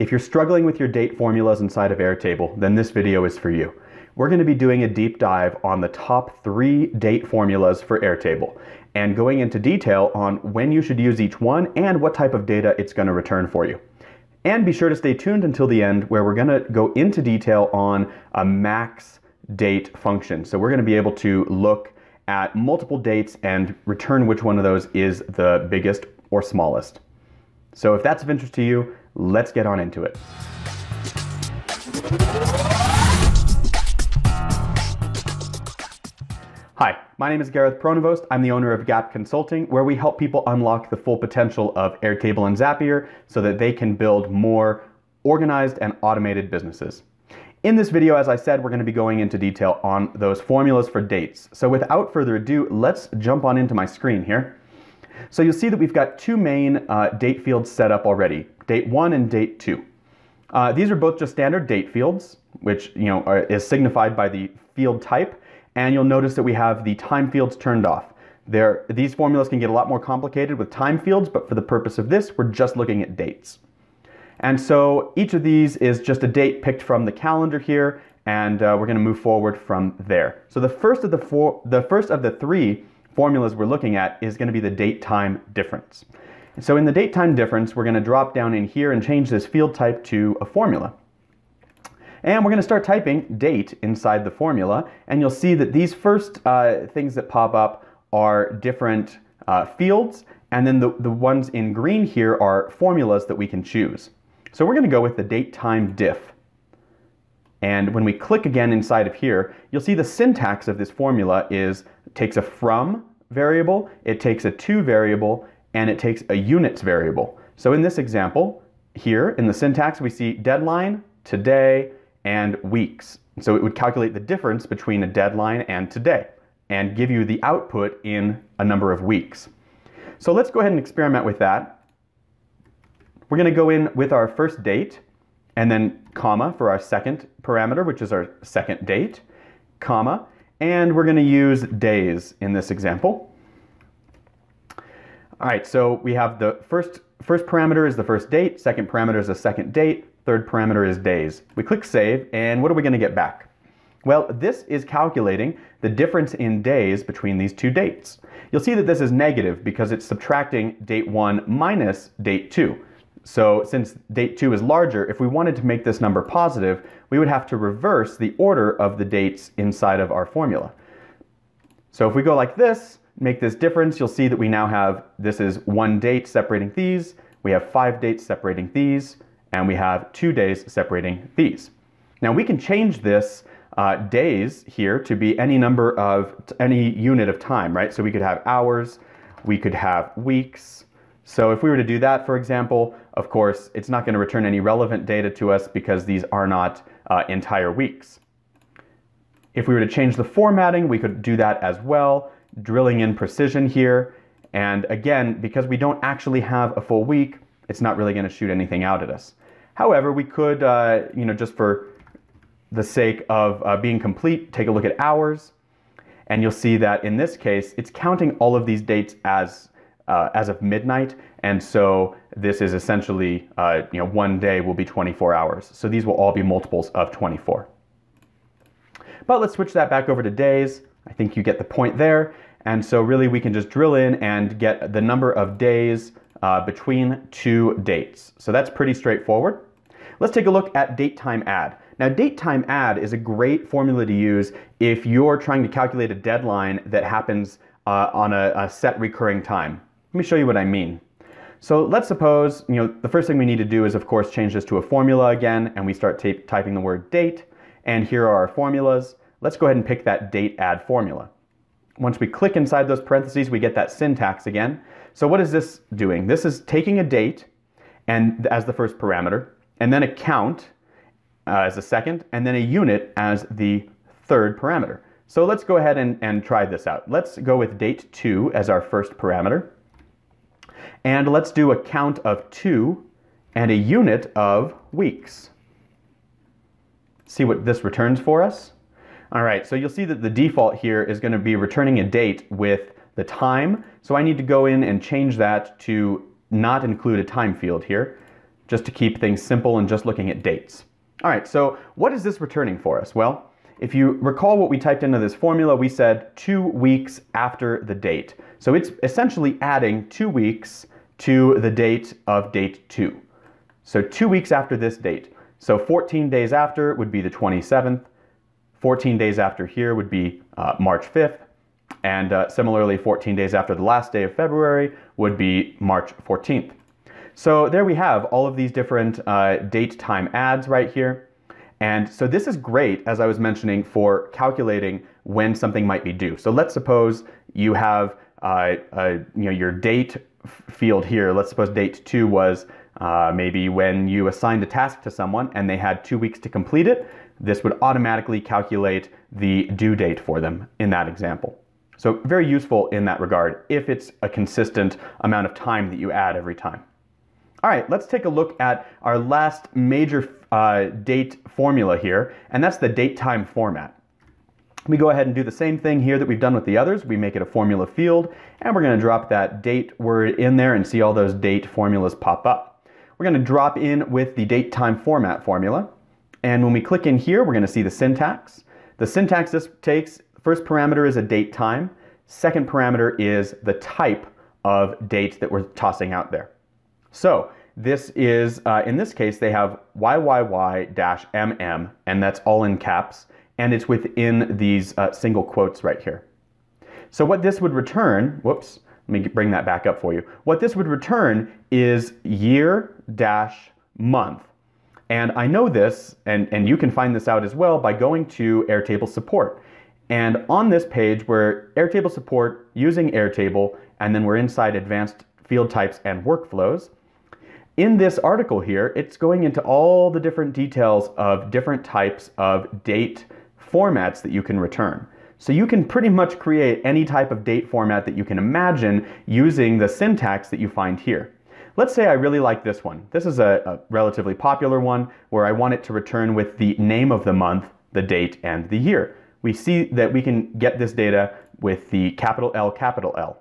If you're struggling with your date formulas inside of Airtable, then this video is for you. We're going to be doing a deep dive on the top 3 date formulas for Airtable and going into detail on when you should use each one and what type of data it's going to return for you. And be sure to stay tuned until the end where we're going to go into detail on a max date function. So we're going to be able to look at multiple dates and return which one of those is the biggest or smallest. So if that's of interest to you, let's get on into it. Hi, my name is Gareth Pronovost. I'm the owner of Gap Consulting, where we help people unlock the full potential of Airtable and Zapier so that they can build more organized and automated businesses. In this video, as I said, we're going to be going into detail on those formulas for dates. So without further ado, let's jump on into my screen here. So you'll see that we've got two main date fields set up already, date 1 and date 2. These are both just standard date fields, which is signified by the field type. And you'll notice that we have the time fields turned off. These formulas can get a lot more complicated with time fields, but for the purpose of this, we're just looking at dates. And so each of these is just a date picked from the calendar here, and we're going to move forward from there. So the first of the three formulas we're looking at is going to be the date time difference. And so in the date time difference, we're going to drop down in here and change this field type to a formula. And we're going to start typing date inside the formula, and you'll see that these first things that pop up are different fields, and then the ones in green here are formulas that we can choose. So we're going to go with the DATETIME diff. And when we click again inside of here, you'll see the syntax of this formula is it takes a from variable, it takes a to variable, and it takes a units variable. So in this example here in the syntax, we see deadline, today, and weeks. So it would calculate the difference between a deadline and today and give you the output in a number of weeks. So let's go ahead and experiment with that. We're going to go in with our first date and then comma for our second parameter, which is our second date, comma, and we're going to use days in this example. All right, so we have the first parameter is the first date, second parameter is the second date, third parameter is days. We click save, and what are we going to get back? Well, this is calculating the difference in days between these two dates. You'll see that this is negative because it's subtracting date 1 minus date 2. So since date 2 is larger, if we wanted to make this number positive, we would have to reverse the order of the dates inside of our formula. So if we go like this, make this difference, you'll see that we now have, this is 1 date separating these, we have 5 dates separating these, and we have 2 days separating these. Now we can change this days here to be any unit of time, right? So we could have hours, we could have weeks. So if we were to do that, for example, of course, it's not going to return any relevant data to us because these are not entire weeks. If we were to change the formatting, we could do that as well, drilling in precision here. And again, because we don't actually have a full week, it's not really going to shoot anything out at us. However, we could, just for the sake of being complete, take a look at hours, and you'll see that in this case, it's counting all of these dates as of midnight, and so this is essentially, 1 day will be 24 hours. So these will all be multiples of 24. But let's switch that back over to days. I think you get the point there. And so really we can just drill in and get the number of days between two dates. So that's pretty straightforward. Let's take a look at DATETIME ADD. Now DATETIME ADD is a great formula to use if you're trying to calculate a deadline that happens on a set recurring time. Let me show you what I mean. So let's suppose, the first thing we need to do is of course change this to a formula again, and we start typing the word date, and here are our formulas. Let's go ahead and pick that date add formula. Once we click inside those parentheses, we get that syntax again. So what is this doing? This is taking a date and as the first parameter, and then a count as the second, and then a unit as the third parameter. So let's go ahead and try this out. Let's go with date 2 as our first parameter. And let's do a count of 2 and a unit of weeks. See what this returns for us. All right, so you'll see that the default here is going to be returning a date with the time. So I need to go in and change that to not include a time field here. just to keep things simple and just looking at dates. All right, so what is this returning for us? Well, if you recall what we typed into this formula, we said 2 weeks after the date. So it's essentially adding 2 weeks to the date of date 2. So 2 weeks after this date. So 14 days after would be the 27th. 14 days after here would be March 5th. And similarly, 14 days after the last day of February would be March 14th. So there we have all of these different date time adds right here. And so this is great, as I was mentioning, for calculating when something might be due. So let's suppose you have your date field here. Let's suppose date 2 was maybe when you assigned a task to someone and they had 2 weeks to complete it. This would automatically calculate the due date for them in that example. So very useful in that regard if it's a consistent amount of time that you add every time. All right, let's take a look at our last major date formula here, and that's the date time format. We go ahead and do the same thing here that we've done with the others. We make it a formula field, and we're going to drop that date word in there and see all those date formulas pop up. We're going to drop in with the date time format formula, and when we click in here, we're going to see the syntax. The syntax this takes, first parameter is a date time, second parameter is the type of date that we're tossing out there. So this is, in this case, they have YYY-MM, and that's all in caps, and it's within these single quotes right here. So what this would return, whoops, let me bring that back up for you. What this would return is year-month. And I know this, and you can find this out as well by going to Airtable support. And on this page, we're Airtable support, using Airtable, and then we're inside advanced field types and workflows. In this article here, it's going into all the different details of different types of date formats that you can return. So you can pretty much create any type of date format that you can imagine using the syntax that you find here. Let's say I really like this one. This is a relatively popular one where I want it to return with the name of the month, the date, and the year. We see that we can get this data with the capital L, capital L.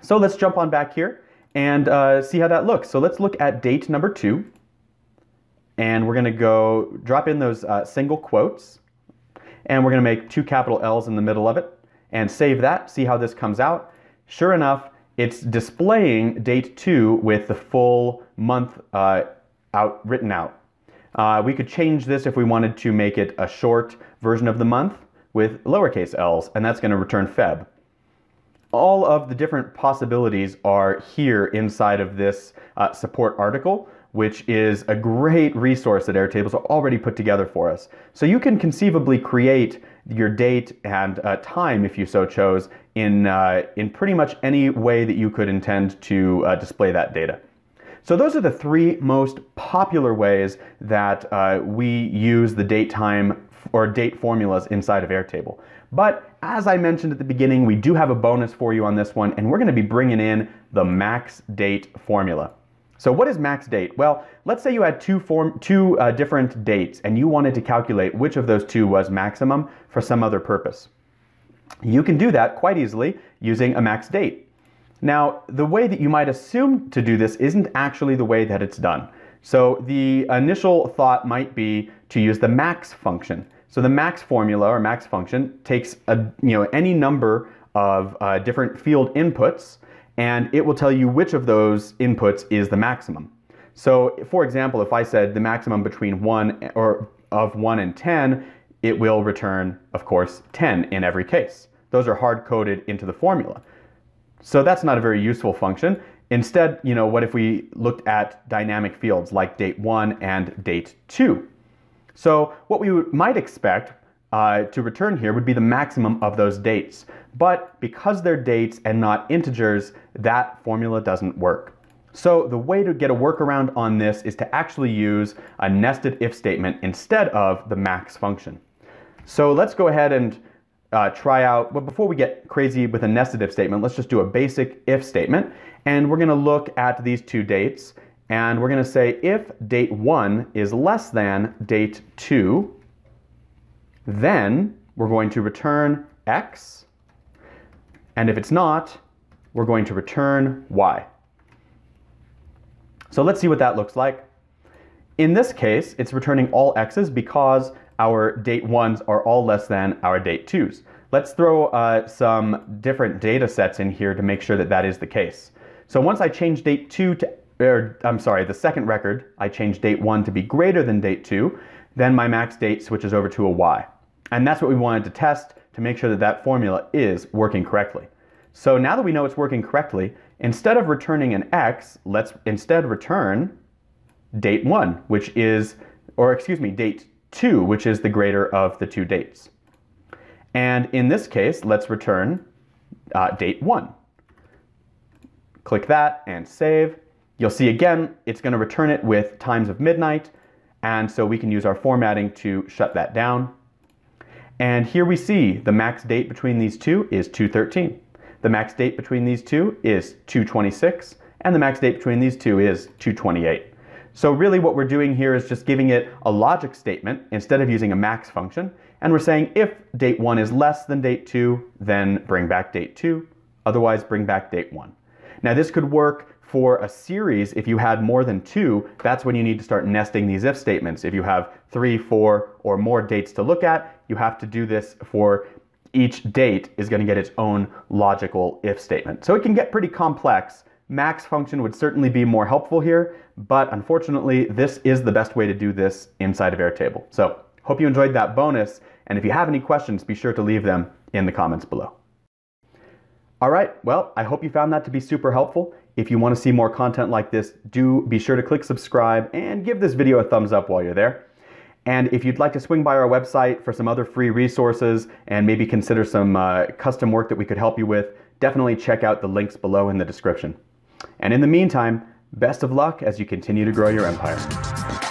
So let's jump on back here and see how that looks. So let's look at date number 2, and we're going to go drop in those single quotes, and we're going to make 2 capital L's in the middle of it and save that, see how this comes out. Sure enough, it's displaying date 2 with the full month written out. We could change this if we wanted to make it a short version of the month with lowercase l's, and that's going to return Feb. All of the different possibilities are here inside of this support article, which is a great resource that Airtable's already put together for us. So you can conceivably create your date and time, if you so chose, in pretty much any way that you could intend to display that data. So those are the 3 most popular ways that we use the date time or date formulas inside of Airtable. But as I mentioned at the beginning, we do have a bonus for you on this one, and we're going to be bringing in the max date formula. So what is max date? Well, let's say you had two different dates and you wanted to calculate which of those 2 was maximum for some other purpose. You can do that quite easily using a max date. Now, the way that you might assume to do this isn't actually the way that it's done. So the initial thought might be to use the max function. So the max formula or max function takes any number of different field inputs, and it will tell you which of those inputs is the maximum. So for example, if I said the maximum between 1 and 10, it will return, of course, 10 in every case. Those are hard-coded into the formula. So that's not a very useful function. Instead, what if we looked at dynamic fields like date 1 and date 2? So what we might expect to return here would be the maximum of those dates. But because they're dates and not integers, that formula doesn't work. So the way to get a workaround on this is to actually use a nested if statement instead of the max function. So let's go ahead and try out, but before we get crazy with a nested if statement, let's just do a basic if statement. And we're going to look at these 2 dates. And we're going to say if date 1 is less than date 2, then we're going to return X. And if it's not, we're going to return Y. So let's see what that looks like. In this case, it's returning all x's because our date ones are all less than our date twos. Let's throw some different data sets in here to make sure that that is the case. So once I change date two to, the second record, I change date one to be greater than date two, then my max date switches over to a y. And that's what we wanted to test to make sure that that formula is working correctly. So now that we know it's working correctly, instead of returning an x, let's instead return date one, which is, or excuse me, date two, which is the greater of the two dates. And in this case, let's return date one. Click that and save. You'll see again, it's going to return it with times of midnight. And so we can use our formatting to shut that down. And here we see the max date between these two is 2:13. The max date between these two is 2:26. And the max date between these two is 2:28. So really what we're doing here is just giving it a logic statement instead of using a max function. And we're saying if date one is less than date two, then bring back date two. Otherwise, bring back date one. Now this could work for a series. If you had more than two, that's when you need to start nesting these if statements. If you have three, four, or more dates to look at, you have to do this for each date is going to get its own logical if statement. So it can get pretty complex. Max function would certainly be more helpful here, but unfortunately, this is the best way to do this inside of Airtable. So hope you enjoyed that bonus, and if you have any questions, be sure to leave them in the comments below. All right, well, I hope you found that to be super helpful. If you want to see more content like this, do be sure to click subscribe and give this video a thumbs up while you're there. And if you'd like to swing by our website for some other free resources and maybe consider some custom work that we could help you with, definitely check out the links below in the description. And in the meantime, best of luck as you continue to grow your empire.